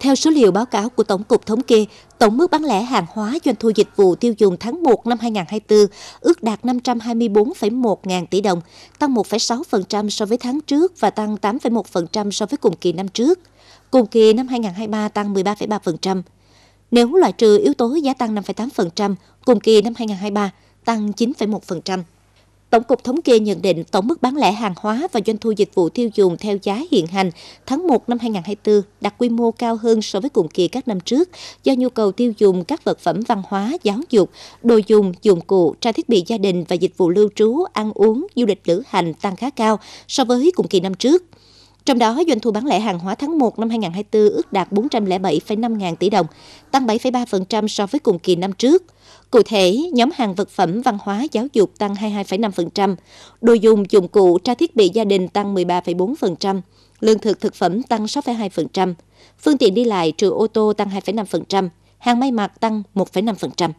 Theo số liệu báo cáo của Tổng cục Thống kê, tổng mức bán lẻ hàng hóa doanh thu dịch vụ tiêu dùng tháng 1 năm 2024 ước đạt 524,1 ngàn tỷ đồng, tăng 1,6% so với tháng trước và tăng 8,1% so với cùng kỳ năm trước. Cùng kỳ năm 2023 tăng 13,3%. Nếu loại trừ yếu tố giá tăng 5,8%, cùng kỳ năm 2023 tăng 9,1%. Tổng cục Thống kê nhận định tổng mức bán lẻ hàng hóa và doanh thu dịch vụ tiêu dùng theo giá hiện hành tháng 1 năm 2024 đạt quy mô cao hơn so với cùng kỳ các năm trước do nhu cầu tiêu dùng các vật phẩm văn hóa, giáo dục, đồ dùng, dụng cụ, trang thiết bị gia đình và dịch vụ lưu trú, ăn uống, du lịch lữ hành tăng khá cao so với cùng kỳ năm trước. Trong đó, doanh thu bán lẻ hàng hóa tháng 1 năm 2024 ước đạt 407,5 ngàn tỷ đồng, tăng 7,3% so với cùng kỳ năm trước. Cụ thể, nhóm hàng vật phẩm văn hóa giáo dục tăng 22,5%, đồ dùng dụng cụ trang thiết bị gia đình tăng 13,4%, lương thực thực phẩm tăng 6,2%, phương tiện đi lại trừ ô tô tăng 2,5%, hàng may mặc tăng 1,5%.